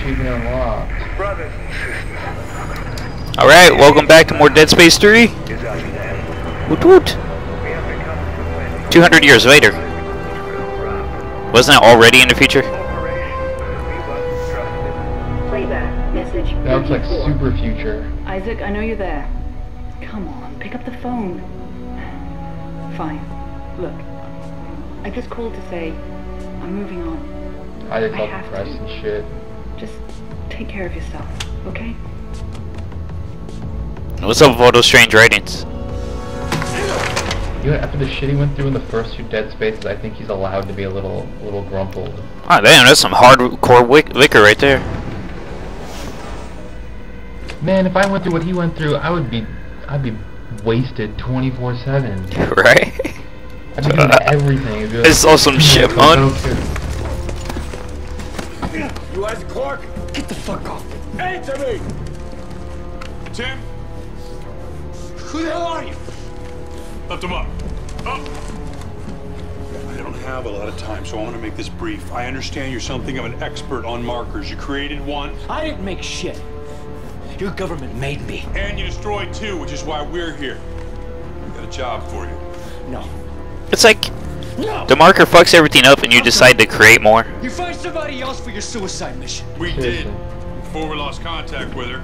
achievement unlocked. Brothers and sisters. Alright, welcome back to more Dead Space 3. Woot woot. 200 years later. Wasn't it already in the future? Playback message. That looks like super future. Isaac, I know you're there. Come on, pick up the phone. Fine. Look, I just called to say I'm moving on. I have to. And shit. Just take care of yourself, okay? What's up with all those strange writings? You know, after the shit he went through in the first few Dead Spaces, I think he's allowed to be a little grumpled. Oh damn, that's some hardcore liquor right there. Man, if I went through what he went through, I'd be wasted 24/7. Right? I'd be doing everything. It's like, awesome shit, man. You Isaac Clark? Get the fuck off! Answer me! Tim? Who the hell are you? Lift him up. Up! I don't have a lot of time, so I want to make this brief. I understand you're something of an expert on markers. You created one. I didn't make shit. Your government made me. And you destroyed two, which is why we're here. We've got a job for you. No. It's like... No! The marker fucks everything up and you decide to create more. You find somebody else for your suicide mission. We did. Before we lost contact with her.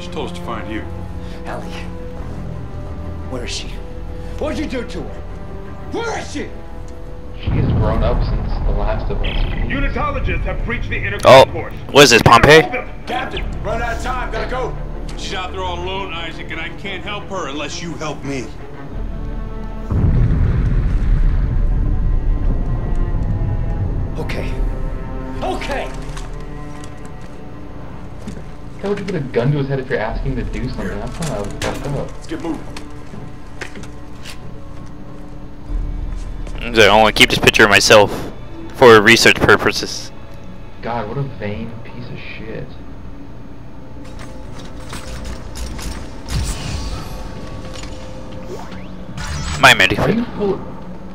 She told us to find you. Ellie. Where is she? What'd you do to her? Where is she? She's grown up since the last of us. Unitologists have breached the inner course. What is this, Pompeii? Captain, run out of time, gotta go. She's out there all alone, Isaac, and I can't help her unless you help me. Okay. Okay! How would you put a gun to his head if you're asking to do something? That's not how it's fucked up. Let's get moving. I want to keep this picture of myself for research purposes. God, what a vain piece of shit. My Mandy.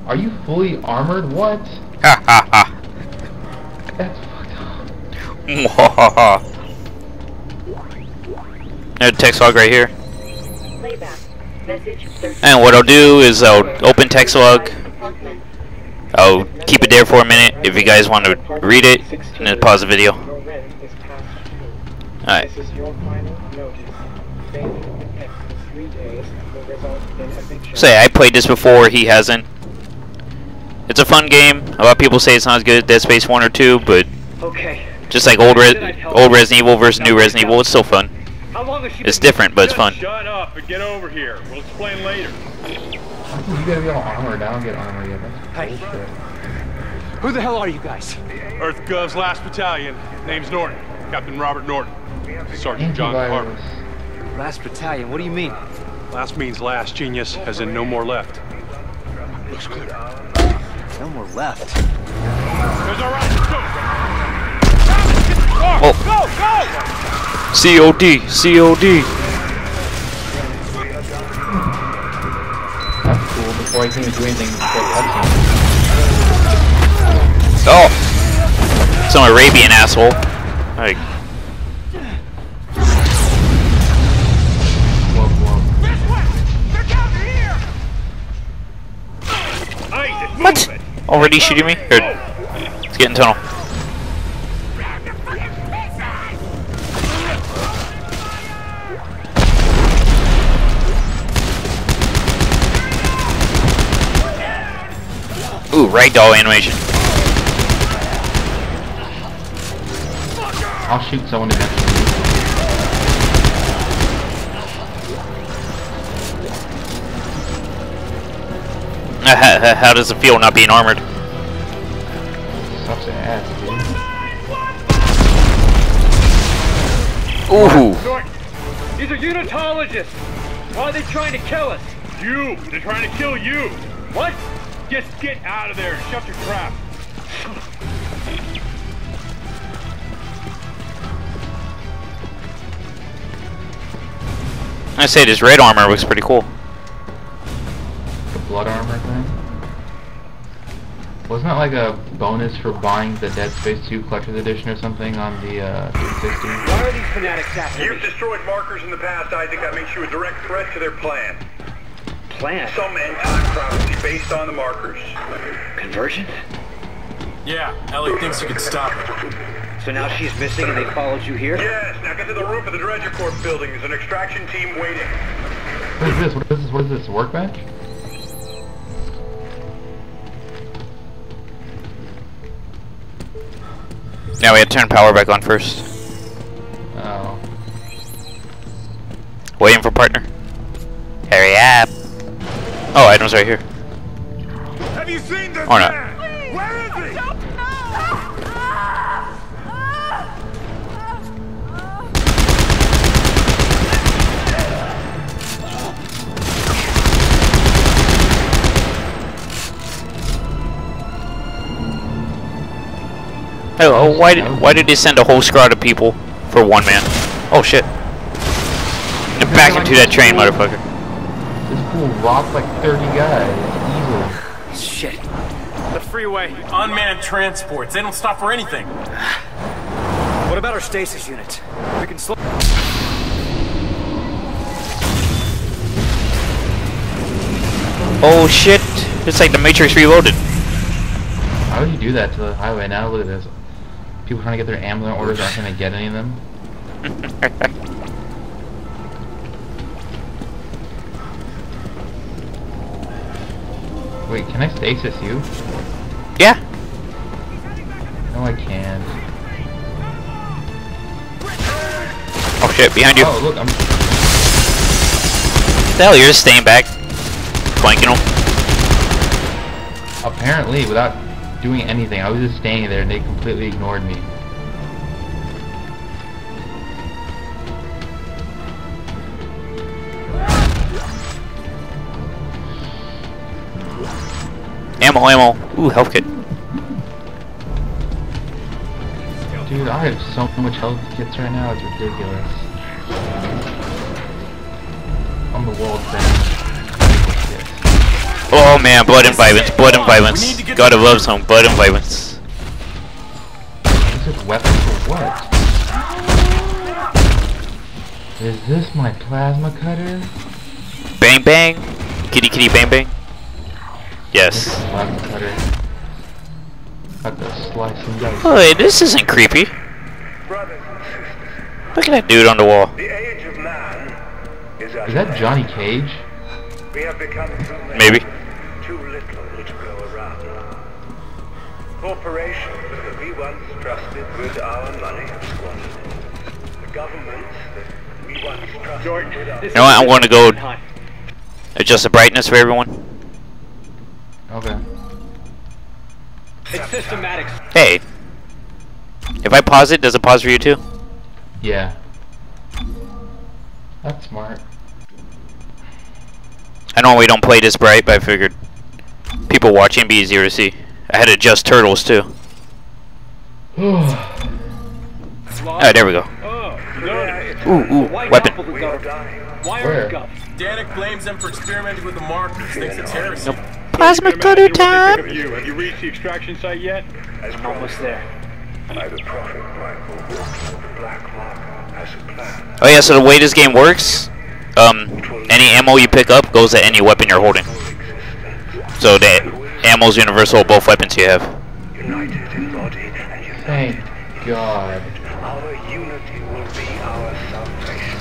Are you fully armored? What? Ha ha ha. That's fucked up. There's a text log right here. And what I'll do is I'll open text log. I'll keep it there for a minute if you guys want to read it, and then pause the video. Alright. So yeah, I played this before, he hasn't. It's a fun game. A lot of people say it's not as good as Dead Space 1 or 2, but just like old Resident Evil versus new Resident Evil, it's still fun. It's different, but it's fun. Shut up and get over here. We'll explain later. You gotta be all armored. I don't get armored yet. Hey, who the hell are you guys? Earth Gov's last battalion. Name's Norton. Captain Robert Norton. Sergeant John Harper. Last battalion? What do you mean? Last means last, genius, as in no more left. Looks clear. No more left. There's a right. Go! Go! COD. COD. Before I can do anything, oh! Some Arabian asshole. Like. Whoa, whoa. This way! They're down here! What? Already shooting me? Good. Let's get in tunnel. Ooh, ragdoll animation. I'll shoot someone in that. How does it feel not being armored? Sucks ass, dude. Ooh. These are unitologists. Why are they trying to kill us? You. They're trying to kill you. What? Just get out of there and shut your crap. I say this red armor looks pretty cool. The blood armor thing? Wasn't that like a bonus for buying the Dead Space 2 Collector's Edition or something on the 360? Why are these fanatics after me? You've destroyed markers in the past, Isaac. That makes you a direct threat to their plan. Plan? Some end-time prophecy based on the markers. Conversion? Yeah, Ellie thinks you can stop it. So now she's missing and they followed you here? Yes, now get to the roof of the Dredger Corp building. There's an extraction team waiting. What is this? What is this? What is this? Workbench? Now we have to turn power back on first. Oh. Waiting for partner. Hurry up! Oh, item's right here. Have you seen this or not? Please, where is he? Oh, why did he send a whole squad of people for one man? Oh shit! Get back into that train, motherfucker. This fool robbed like 30 guys. Evil. Shit. The freeway, unmanned transports. They don't stop for anything. What about our stasis unit? We can slow. Oh shit! It's like the Matrix Reloaded. How would you do that to the highway now? Look at this. People trying to get their ambulance orders aren't going to get any of them. Wait, can I stasis you? Yeah. No, I can't. Oh shit, behind you. Oh, look, I'm... What the hell, you're just staying back. Flanking them. Apparently, without doing anything. I was just staying there and they completely ignored me. Ammo, ammo. Ooh, health kit. Dude, I have so much health kits right now, it's ridiculous. I'm the world's best. Oh man, blood and violence, blood and violence. Gotta love some blood and violence. Is this weapon for what? Is this my plasma cutter? Bang bang. Kitty kitty bang bang. Yes. This is plasma cutter. Got the slice and dice. Oh, hey, this isn't creepy. Look at that dude on the wall. Is that Johnny Cage? Maybe. Too little to go around. Corporations that we once trusted with our money have squandered. The governments that we once trusted with our money. You know what? I want to go adjust the brightness for everyone. Okay. It's systematic. Hey. If I pause it, does it pause for you too? Yeah. That's smart. I normally don't play this bright, but I figured people watching be easier to see. I had to adjust turtles too. Alright, there we go. Ooh, weapon. Where? Danik blames them for experimenting with the markers. Thinks it's heresy. Plasma cutter time! Have you reached the extraction site yet? I'm almost there. Oh yeah, so the way this game works, any ammo you pick up goes at any weapon you're holding. So that ammo's universal, both weapons you have. Thank God. Our unity will be our salvation.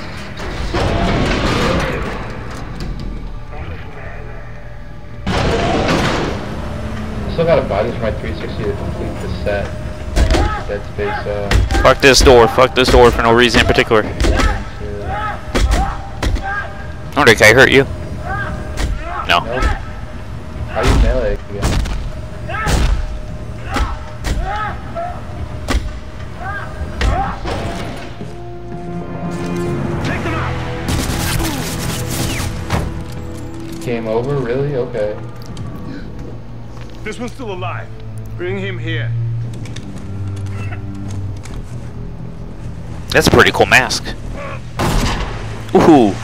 I still gotta buy this for my 360 to complete the set. Dead Space, fuck this door for no reason in particular. I wonder if I hurt you. No. Nope. How do you melee again? Game over? Really? Okay. This one's still alive. Bring him here. That's a pretty cool mask. Ooh.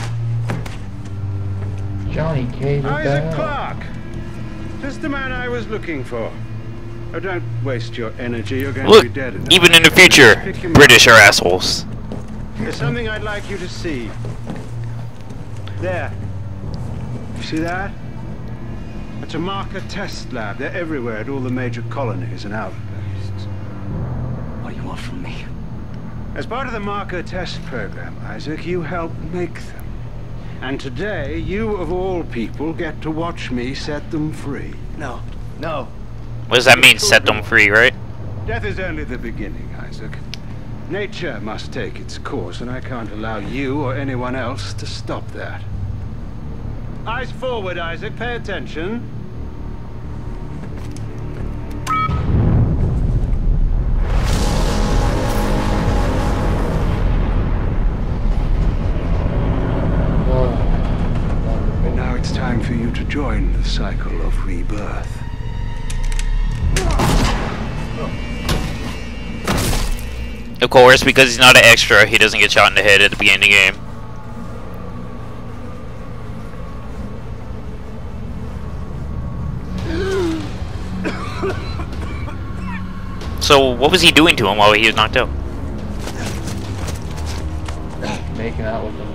Johnny Cage. Isaac Clark! Just the man I was looking for. Oh, don't waste your energy. You're going to be dead in even in the future. British are assholes. There's something I'd like you to see. There. You see that? It's a Marker Test Lab. They're everywhere at all the major colonies and outposts. What do you want from me? As part of the Marker Test Program, Isaac, you helped make them. And today, you of all people get to watch me set them free. No. No. What does that mean, set them free, right? Death is only the beginning, Isaac. Nature must take its course, and I can't allow you or anyone else to stop that. Eyes forward, Isaac. Pay attention. And now it's time for you to join the cycle of rebirth. Of course, because he's not an extra, he doesn't get shot in the head at the beginning of the game. So, what was he doing to him while he was knocked out? Making out with him.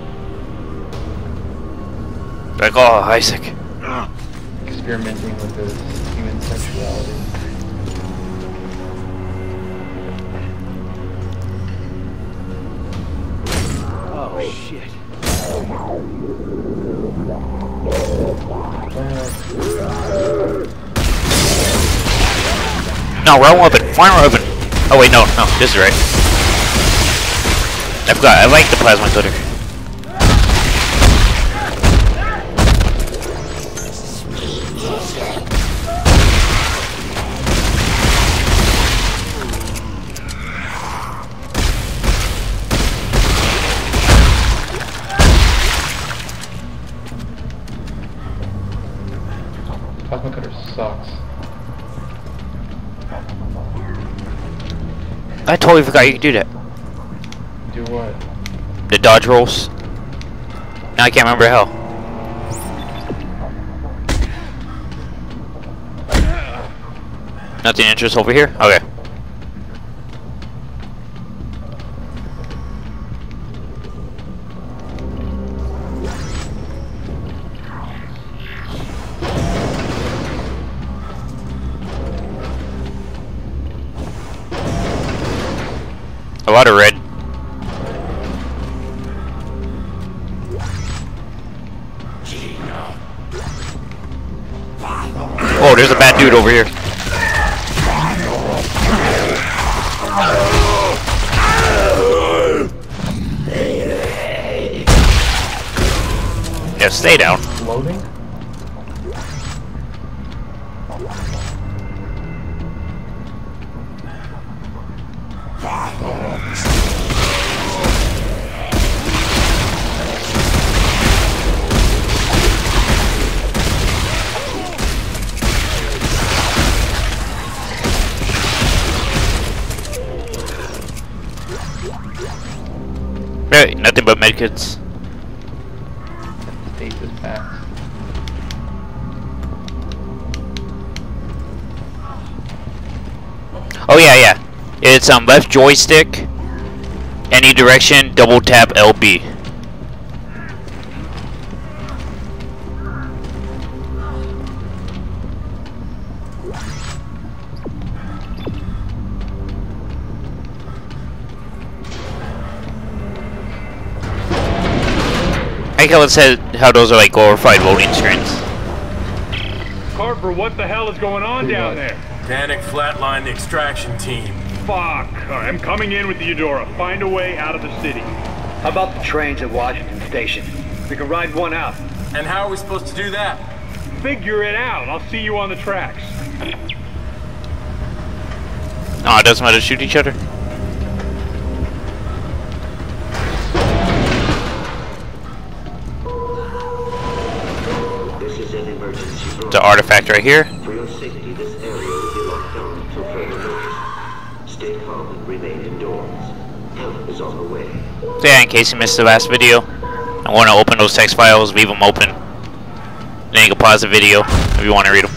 Like, oh, Isaac. Experimenting with his human sexuality. Oh shit. No, wrong weapon, final weapon. Oh wait, no, no, this is right. I forgot, I like the plasma cutter. I totally forgot you could do that. Do what? The dodge rolls. Now I can't remember how. Nothing interesting over here? Okay. A lot of red. Oh, there's a bad dude over here. Yeah, stay down. Loading? Nothing but medkits. Oh yeah, yeah. It's left joystick, any direction, double tap LB. I like how it said how those are like glorified loading screens. Harper, what the hell is going on down there? Panic flatlined the extraction team. Fuck. Right, I'm coming in with the Eudora. Find a way out of the city. How about the trains at Washington Station? We can ride one out. And how are we supposed to do that? Figure it out. I'll see you on the tracks. Oh, it doesn't matter. Shoot each other. The artifact right here. For your safety, this area will be locked down until further notice. Stay calm and remain indoors. Help is on the way. So yeah, in case you missed the last video, I want to open those text files, leave them open. Then you can pause the video if you want to read them.